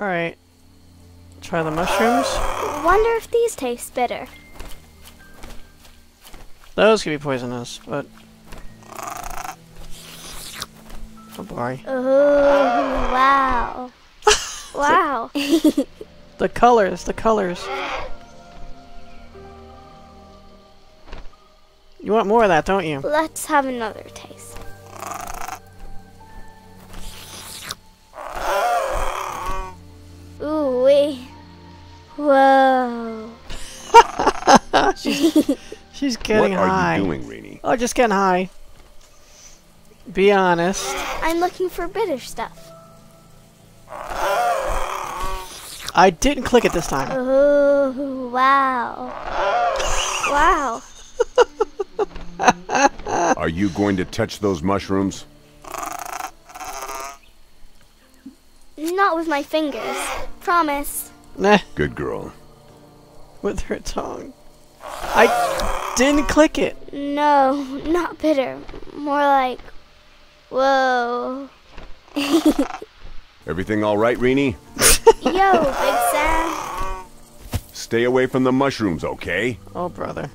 Alright. Try the mushrooms. Wonder if these taste bitter. Those could be poisonous, but... Oh boy. Oh, wow. Wow. The colors, the colors. You want more of that, don't you? Let's have another taste. Ooh wee. Whoa. she's getting high. What are you doing, Renie? Oh, just getting high. Be honest. I'm looking for bitter stuff. I didn't click it this time. Oh, wow. Wow. Are you going to touch those mushrooms? Not with my fingers. Promise. Nah. Good girl. With her tongue. I didn't click it. No, not bitter. More like... Whoa. Everything all right, Renie? Yo, Big Sam. Stay away from the mushrooms, okay? Oh, brother.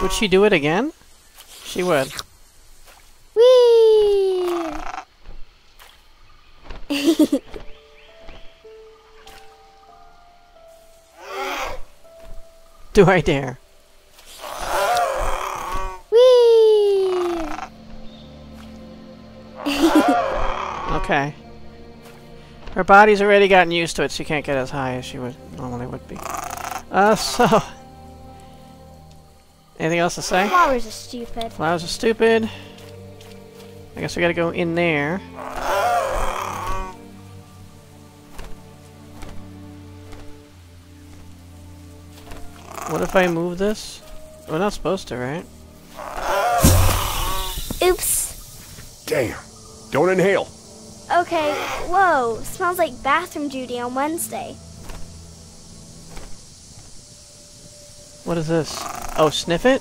Would she do it again? She would. Whee! Do I dare? Whee! Okay. Her body's already gotten used to it. She can't get as high as she would normally would be. So... Anything else to say? Flowers are stupid. Flowers are stupid. I guess we gotta go in there. What if I move this? We're not supposed to, right? Oops. Damn. Don't inhale. Okay. Whoa. Smells like bathroom duty on Wednesday. What is this? Oh, sniff it?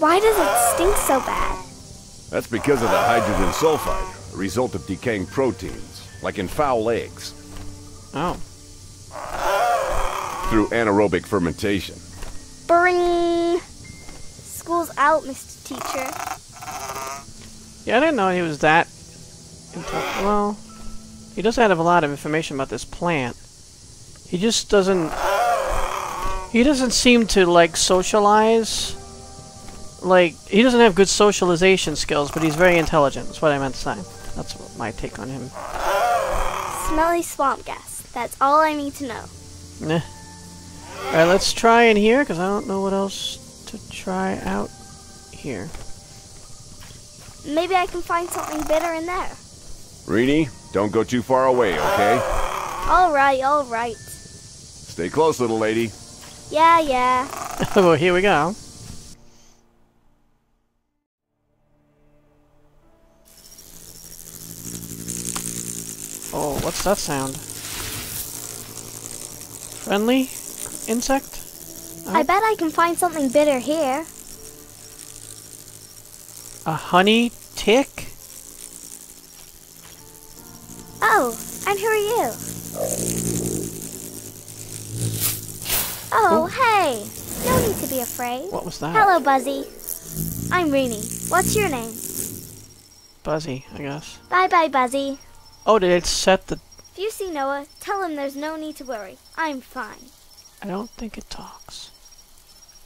Why does it stink so bad? That's because of the hydrogen sulfide, a result of decaying proteins, like in fowl eggs. Oh. Through anaerobic fermentation. Bring. School's out, Mr. Teacher. Yeah, I didn't know he was that... Well, he does have a lot of information about this plant. He just doesn't... He doesn't seem to, like, socialize. Like, he doesn't have good socialization skills, but he's very intelligent. That's what I meant to say. That's my take on him. Smelly swamp gas. That's all I need to know. Nah. Alright, let's try in here, because I don't know what else to try out here. Maybe I can find something better in there. Renie, don't go too far away, okay? Alright, alright. Stay close, little lady. Yeah, yeah. Oh, here we go. Oh, what's that sound? Friendly insect? Oh. I bet I can find something bitter here. A honey tick? Oh, and who are you? Oh, hey! No need to be afraid. What was that? Hello, Buzzy. I'm Renie. What's your name? Buzzy, I guess. Bye-bye, Buzzy. Oh, did it set the... If you see Noah, tell him there's no need to worry. I'm fine. I don't think it talks.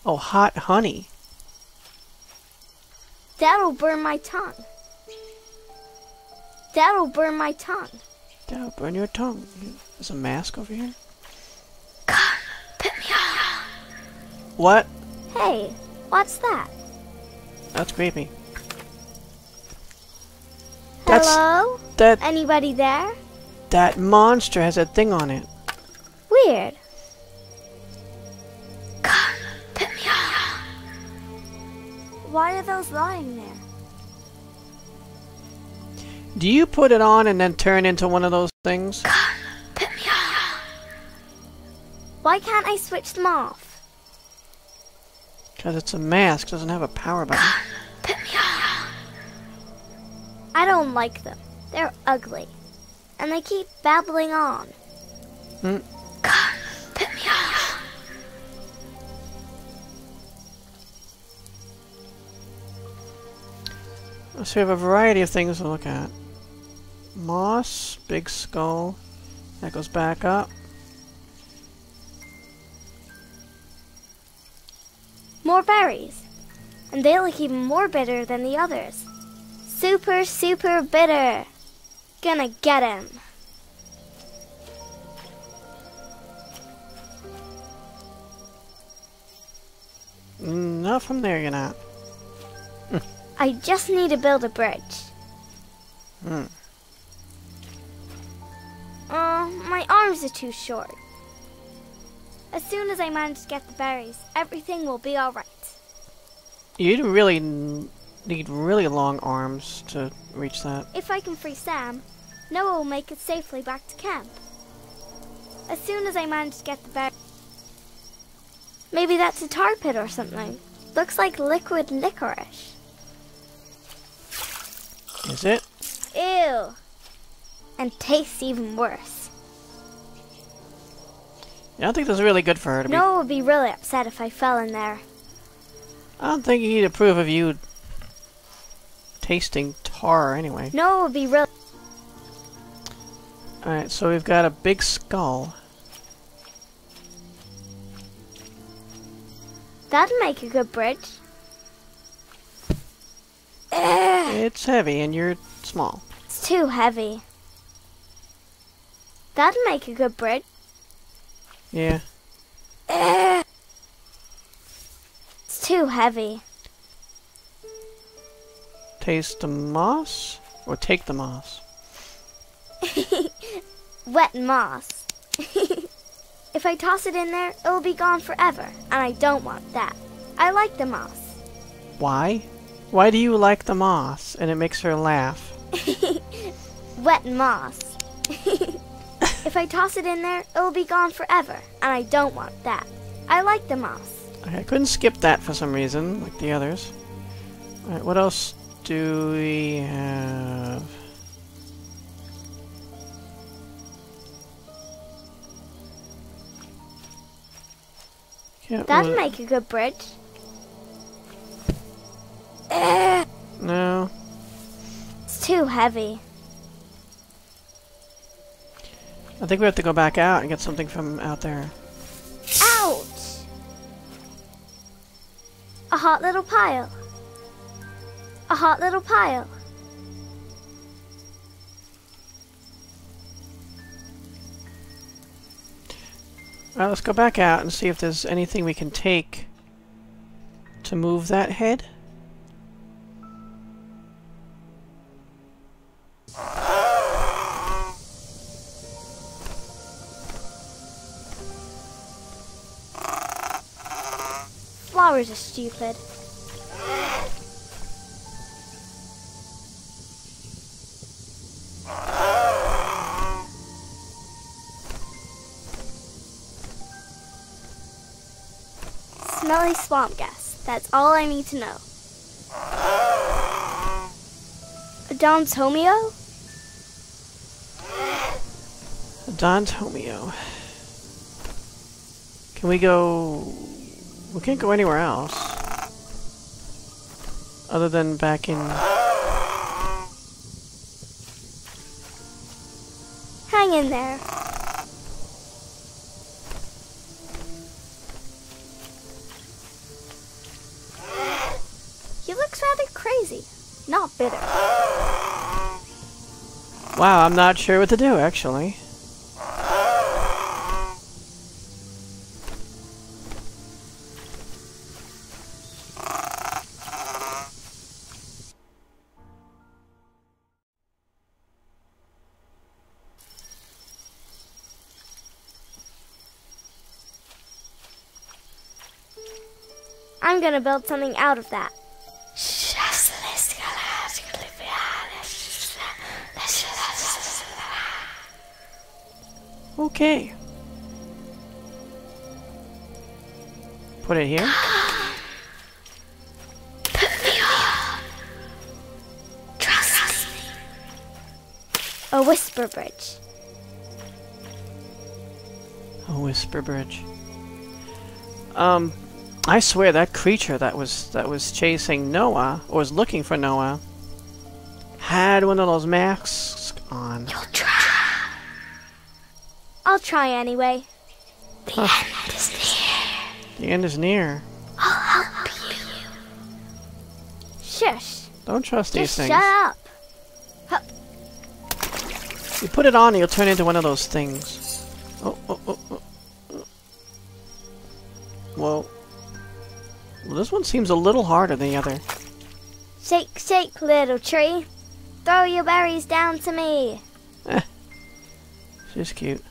Oh, hot honey. That'll burn my tongue. That'll burn my tongue. That'll burn your tongue. There's a mask over here. God. What? Hey, what's that? That's creepy. Hello? That anybody there? That monster has a thing on it. Weird. God, put me off. Why are those lying there? Do you put it on and then turn into one of those things? God, put me off. Why can't I switch them off? Because it's a mask, doesn't have a power button. God, put me on. I don't like them. They're ugly. And they keep babbling on. Mm. God, put me on. So we have a variety of things to look at. Moss, big skull, that goes back up. More berries, and they look even more bitter than the others. Super, super bitter. Gonna get him. Not from there, you're not. I just need to build a bridge. Hmm. My arms are too short. As soon as I manage to get the berries, everything will be alright. You'd really need really long arms to reach that. If I can free Sam, Noah will make it safely back to camp. As soon as I manage to get the berries... Maybe that's a tar pit or something. Looks like liquid licorice. Is it? Ew. And tastes even worse. I don't think this is really good for her to be... Noah would be really upset if I fell in there. I don't think he'd approve of you tasting tar anyway. Noah would be really... Alright, so we've got a big skull. That'd make a good bridge. It's heavy and you're small. It's too heavy. That'd make a good bridge. Yeah. It's too heavy. Taste the moss or take the moss? Wet moss. If I toss it in there, it'll be gone forever, and I don't want that. I like the moss. Why? Why do you like the moss? And it makes her laugh. Wet moss. If I toss it in there, it'll be gone forever. And I don't want that. I like the moss. Okay, I couldn't skip that for some reason, like the others. Alright, what else do we have? Can't That'd make a good bridge. No. It's too heavy. I think we have to go back out and get something from out there. Ouch! A hot little pile. A hot little pile. Alright, let's go back out and see if there's anything we can take to move that head. Flowers are stupid. Smelly swamp gas. That's all I need to know. Adontomio? Adontomio. Can we go... We can't go anywhere else. Other than back in... Hang in there. He looks rather crazy. Not bitter. Wow, I'm not sure what to do, actually. I'm gonna build something out of that. Okay. Put it here. Put me on. Trust me. A whisper bridge. A whisper bridge. I swear that creature that was chasing Noah or was looking for Noah had one of those masks on. You'll try. I'll try anyway. The end is near. The end is near. I'll help you. Shush. Don't trust these things. Shut up. Hup. You put it on, and you'll turn into one of those things. Oh, oh, oh, oh. Well, this one seems a little harder than the other. Shake, shake, little tree. Throw your berries down to me. She's cute.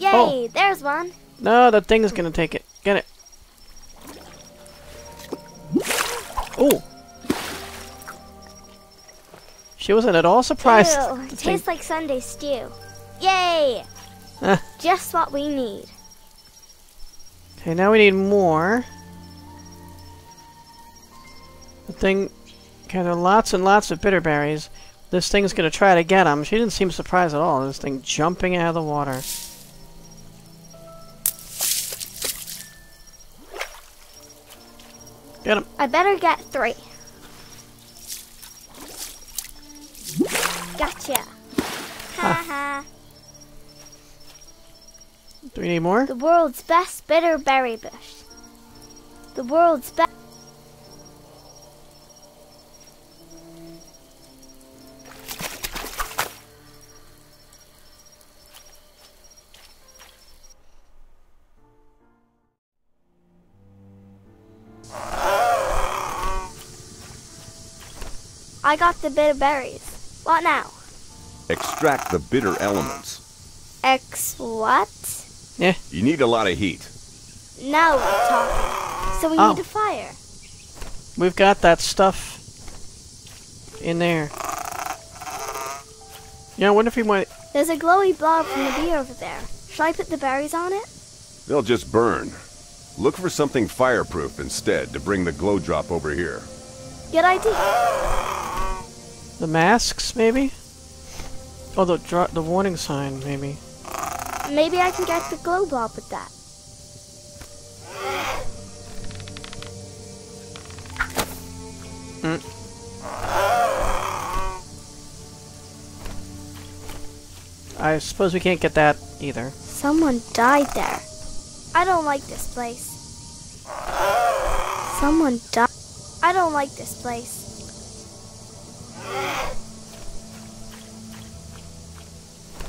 Yay, oh. There's one. No, the thing is going to take it. Get it. Oh. She wasn't at all surprised. Ew, it tastes like Sunday stew. Yay! Just what we need. Okay, now we need more. The thing... Okay, there are lots and lots of bitter berries. This thing's gonna try to get them. She didn't seem surprised at all. This thing jumping out of the water. Get him. I better get 3. Gotcha. Ha ha. Do we need more? The world's best bitter berry bush. The world's best. I got the bitter berries. What now? Extract the bitter elements. What? Yeah. You need a lot of heat. Now we're talking. So we need a fire. We've got that stuff in there. Yeah, I wonder if you might... There's a glowy blob from the bee over there. Should I put the berries on it? They'll just burn. Look for something fireproof instead to bring the glow drop over here. Good idea. The masks, maybe? Oh, the warning sign, maybe. Maybe I can get the glow blob with that. I suppose we can't get that either. Someone died there. I don't like this place. Someone died. I don't like this place.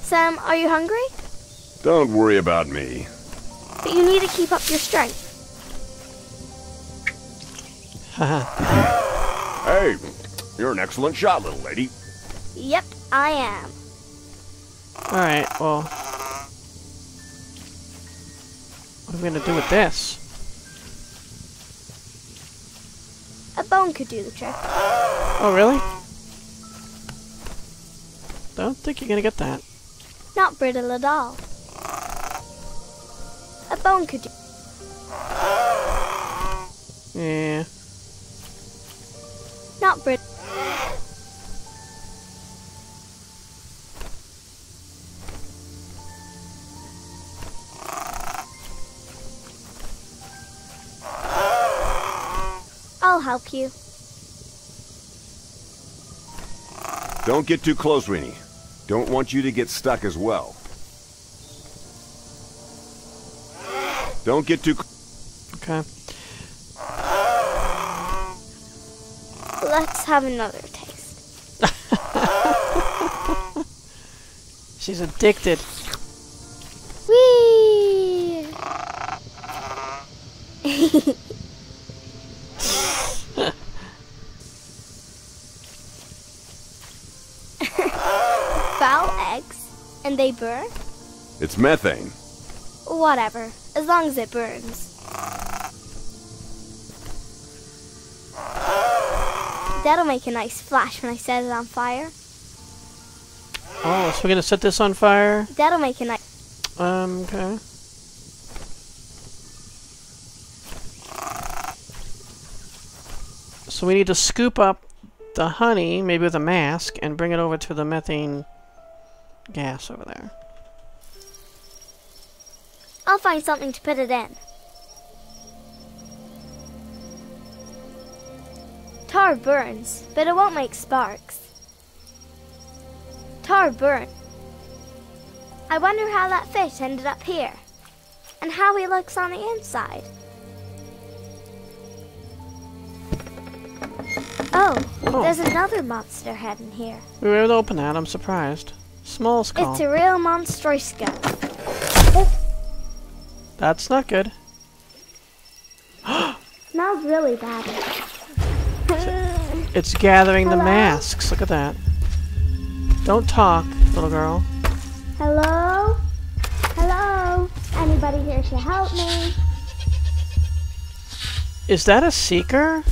Sam, are you hungry? Don't worry about me. But you need to keep up your strength. Hey, you're an excellent shot, little lady. Yep, I am. Alright, well... What are we gonna do with this? A bone could do the trick. Oh, really? Don't think you're gonna get that. Not brittle at all. A bone could do. Yeah. Not brittle. I'll help you. Don't get too close, Renie. Don't want you to get stuck as well. Don't get too... Okay. Let's have another taste. She's addicted. Whee! And they burn? It's methane. Whatever, as long as it burns. That'll make a nice flash when I set it on fire. Oh, so we're gonna set this on fire? That'll make it nice. Okay. So we need to scoop up the honey, maybe with a mask, and bring it over to the methane gas over there. I'll find something to put it in. Tar burns, but it won't make sparks. Tar burns. I wonder how that fish ended up here, and how he looks on the inside. Oh, there's another monster head in here. We were able to open that, I'm surprised. Small skull. It's a real monstrosco. That's not good. Smells really bad. It's gathering the masks. Look at that. Don't talk, little girl. Hello? Hello? Anybody here should help me. Is that a seeker?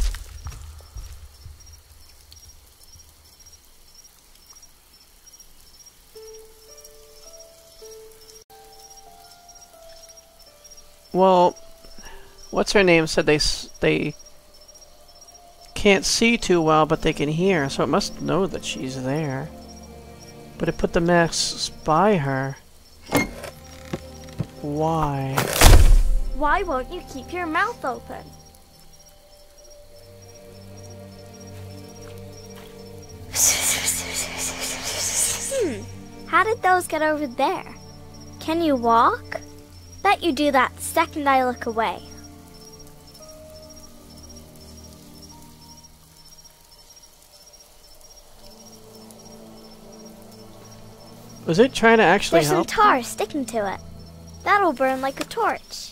Well, what's her name said they can't see too well, but they can hear, so it must know that she's there. But it put the masks by her. Why? Why won't you keep your mouth open? How did those get over there? Can you walk? Bet you do that the second I look away. Was it trying to actually help? There's some tar sticking to it. That'll burn like a torch.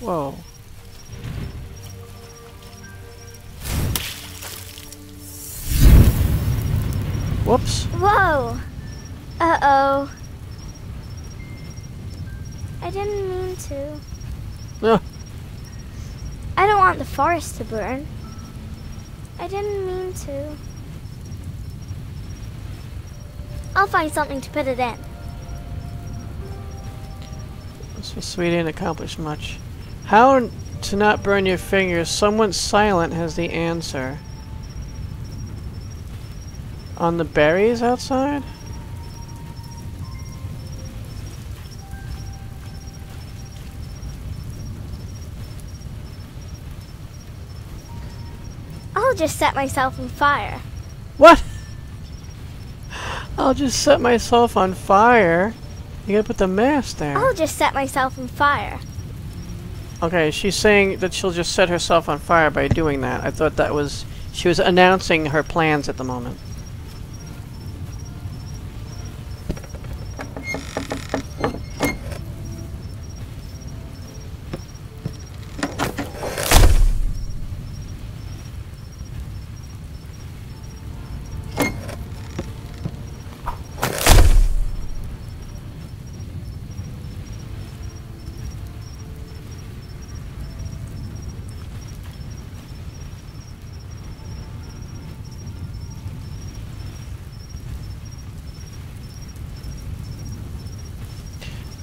Whoa. Whoops. Whoa. Uh-oh. I didn't mean to. No. I don't want the forest to burn. I didn't mean to. I'll find something to put it in. So we didn't accomplish much. How to not burn your fingers? Someone silent has the answer. On the berries outside? I'll just set myself on fire. What? I'll just set myself on fire? You gotta put the mask there. I'll just set myself on fire. Okay, she's saying that she'll just set herself on fire by doing that. I thought that was... she was announcing her plans at the moment.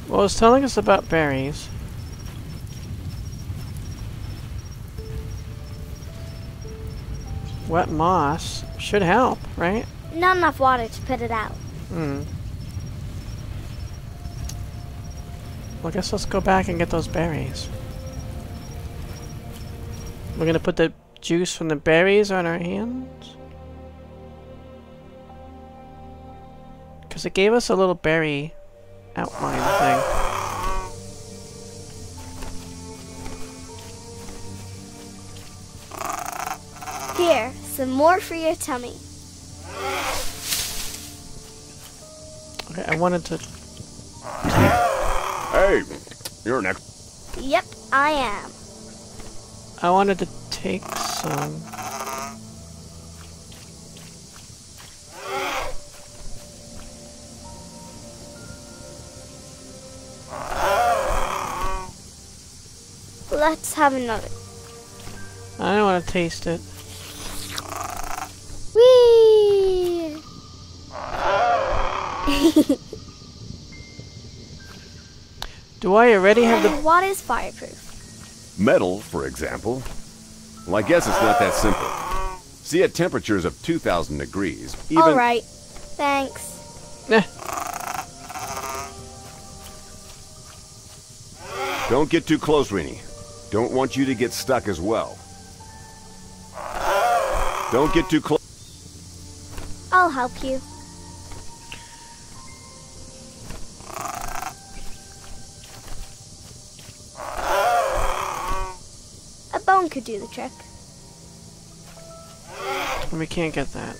Well, it's telling us about berries. Wet moss should help, right? Not enough water to put it out. Well, I guess let's go back and get those berries. We're gonna put the juice from the berries on our hands? Because it gave us a little berry outline thing. Here, some more for your tummy. Okay, I wanted to... Hey, you're next. Yep, I am. I wanted to take some... Let's have another. want to taste it. Whee! Do I already have the... What is fireproof? Metal, for example. Well, I guess it's not that simple. See, at temperatures of 2,000 degrees, even... All right. Thanks. Don't get too close, Renie. Don't want you to get stuck as well. Don't get too close. I'll help you. A bone could do the trick. We can't get that.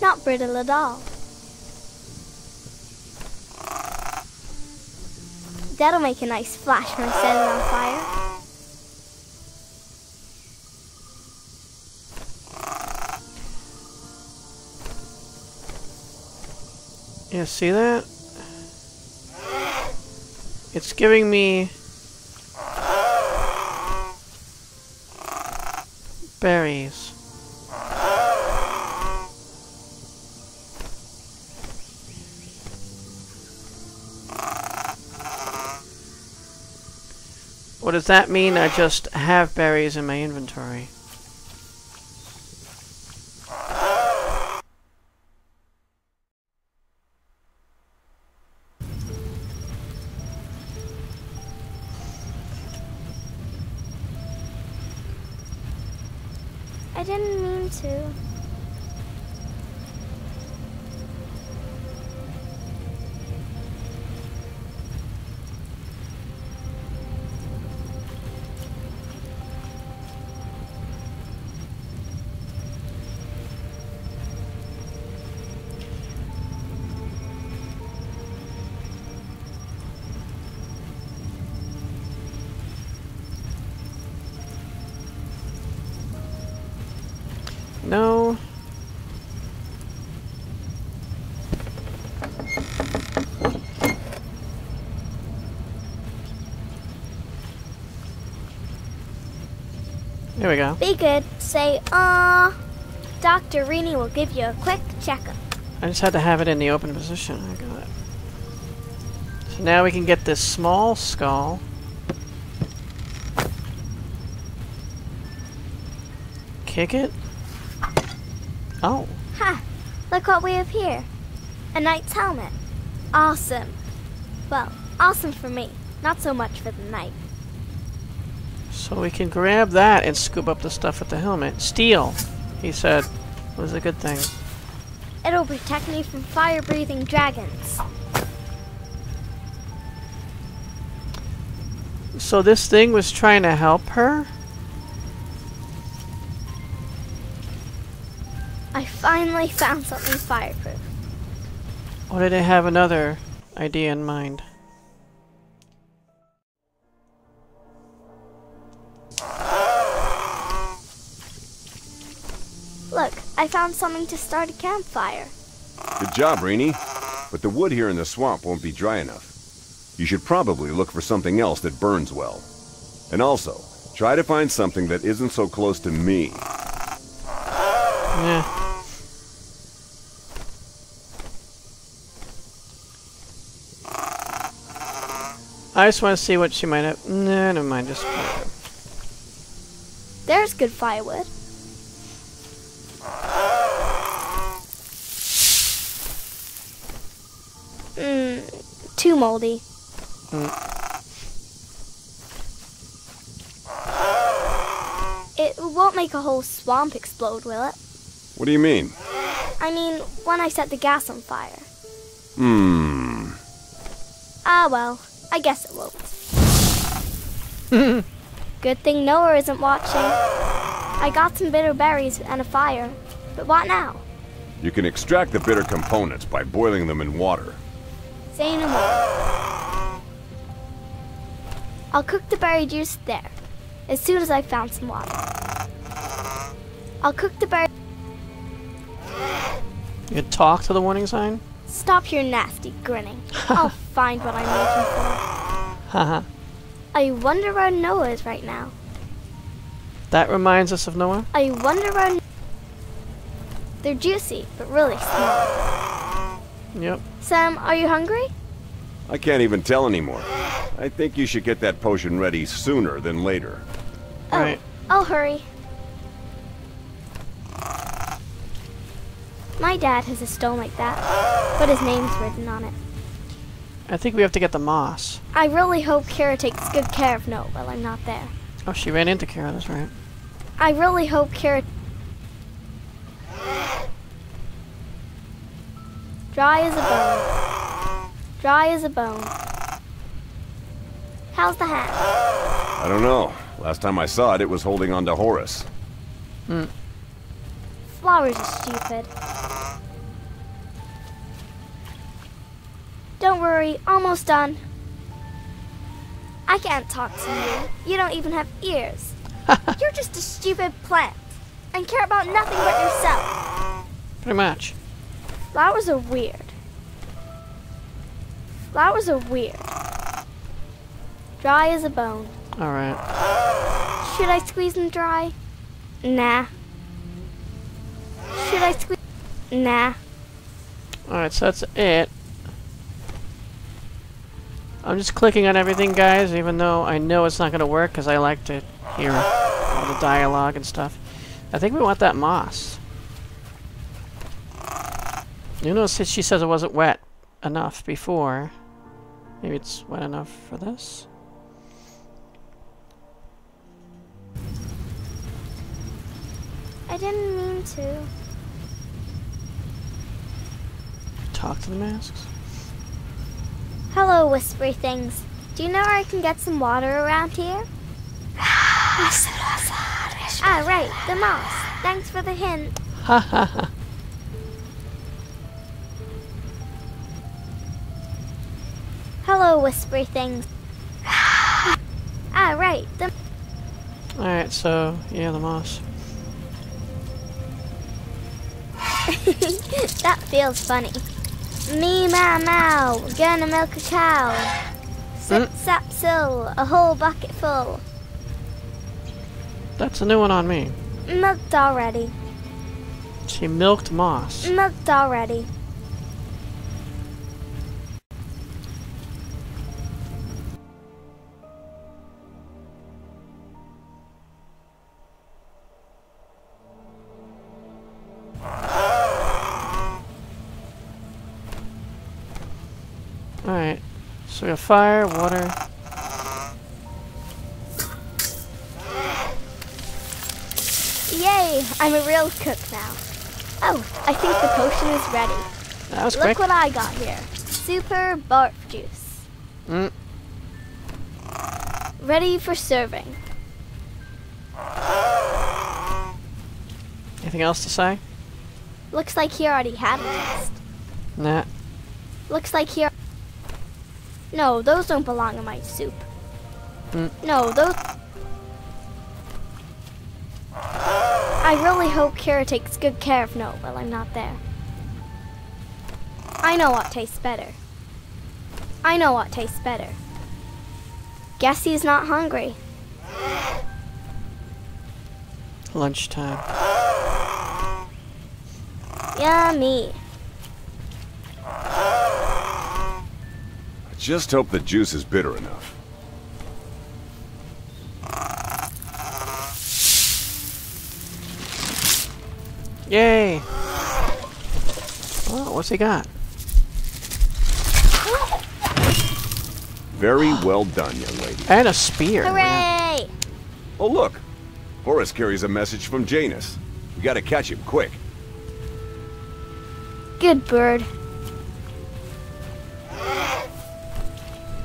Not brittle at all. That'll make a nice flash when I set it on fire. Yeah, see that? It's giving me berries. What does that mean? I just have berries in my inventory. I didn't mean to. No. There we go. Be good. Say, "Aw, Dr. Renie will give you a quick checkup." I just had to have it in the open position. I got it. So now we can get this small skull. Kick it. Oh. Ha! Look what we have here. A knight's helmet. Awesome. Well, awesome for me. Not so much for the knight. So we can grab that and scoop up the stuff with the helmet. Steel, he said, was a good thing. It'll protect me from fire-breathing dragons. So this thing was trying to help her? I finally found something fireproof. Or did I have another idea in mind? Look, I found something to start a campfire. Good job, Renie. But the wood here in the swamp won't be dry enough. You should probably look for something else that burns well. And also, try to find something that isn't so close to me. Yeah. I just want to see what she might have. No, never mind. Just. There's good firewood. Too moldy. It won't make a whole swamp explode, will it? What do you mean? I mean, when I set the gas on fire. Ah, well. I guess it won't. Good thing Noah isn't watching. I got some bitter berries and a fire, but what now? You can extract the bitter components by boiling them in water. Say no more. I'll cook the berry juice there, as soon as I've found some water. I'll cook the berry... You talk to the warning sign? Stop your nasty grinning. I'll find what I'm looking for. I wonder where Noah is right now. That reminds us of Noah. I wonder why they're juicy, but really small. Yep. Sam, are you hungry? I can't even tell anymore. I think you should get that potion ready sooner than later. Oh, all right. I'll hurry. My dad has a stone like that, but his name's written on it. I think we have to get the moss. I really hope Kira takes good care of Noah while I'm not there. Oh, she ran into Kira, that's right. I really hope Kira... Dry as a bone. Dry as a bone. How's the hat? I don't know. Last time I saw it, it was holding on to Horus. Hmm. Flowers are stupid. Don't worry, almost done. I can't talk to you. You don't even have ears. You're just a stupid plant and care about nothing but yourself. Pretty much. Flowers are weird. Flowers are weird. Dry as a bone. Alright. Should I squeeze them dry? Nah. Should I squeeze? Nah. Alright, so that's it. I'm just clicking on everything, guys, even though I know it's not going to work, because I like to hear all the dialogue and stuff. I think we want that moss. You notice she says it wasn't wet enough before. Maybe it's wet enough for this? I didn't mean to. Talk to the masks. Hello, whispery things. Do you know where I can get some water around here? Ah, right, the moss. Thanks for the hint. Ha ha ha. Hello, whispery things. Ah, right, the... Alright, so, yeah, the moss. That feels funny. Me, ma, mow, gonna milk a cow. Sip, sap, sill, a whole bucket full. That's a new one on me. Milked already. She milked moss. Milked already. Alright, so we have fire, water. Yay! I'm a real cook now. Oh, I think the potion is ready. That was quick. Look what I got here. Super barf juice. Mm. Ready for serving. Anything else to say? Looks like he already had a test. Nah. Looks like he... No, those don't belong in my soup. Mm. No, those... I really hope Kira takes good care of Noah while I'm not there. I know what tastes better. I know what tastes better. Guess he's not hungry. Lunchtime. Yummy. Just hope the juice is bitter enough. Yay! Oh, what's he got? Very well done, young lady. And a spear. Hooray! Wow. Oh, look. Horus carries a message from Janus. We gotta catch him quick. Good bird.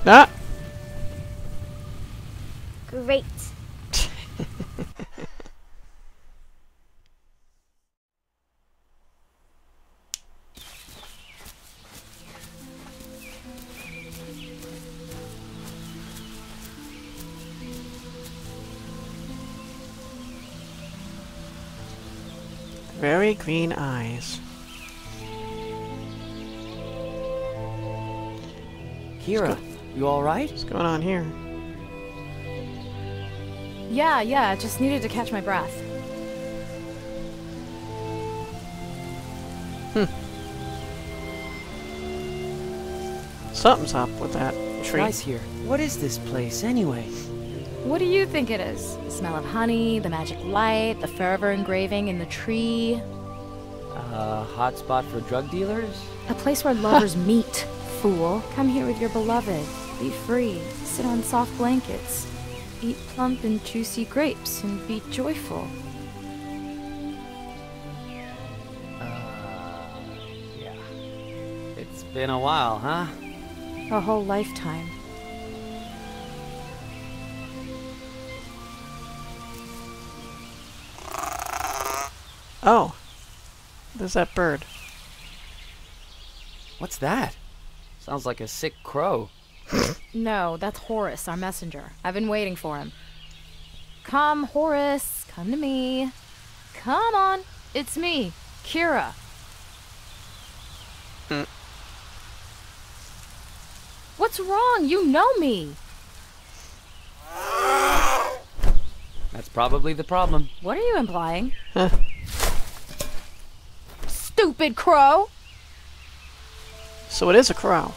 Ah! Great. Very green eyes. Kira. You all right? What's going on here? Yeah, just needed to catch my breath. Something's up with that tree. Nice here. What is this place, anyway? What do you think it is? The smell of honey, the magic light, the fervor engraving in the tree. A hotspot for drug dealers? A place where lovers meet, fool. Come here with your beloved. Be free. Sit on soft blankets. Eat plump and juicy grapes and be joyful. Yeah. It's been a while, huh? A whole lifetime. Oh, there's that bird. What's that? Sounds like a sick crow. No, that's Horus, our messenger. I've been waiting for him. Come, Horus, come to me. Come on, it's me, Kira. What's wrong? You know me. That's probably the problem. What are you implying? Stupid crow! So it is a crow.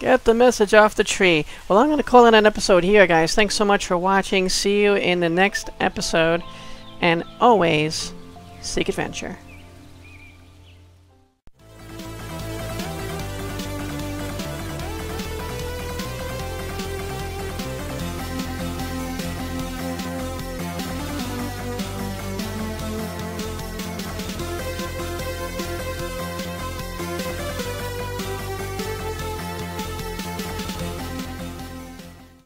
Get the message off the tree. Well, I'm going to call it an episode here, guys. Thanks so much for watching. See you in the next episode. And always, seek adventure.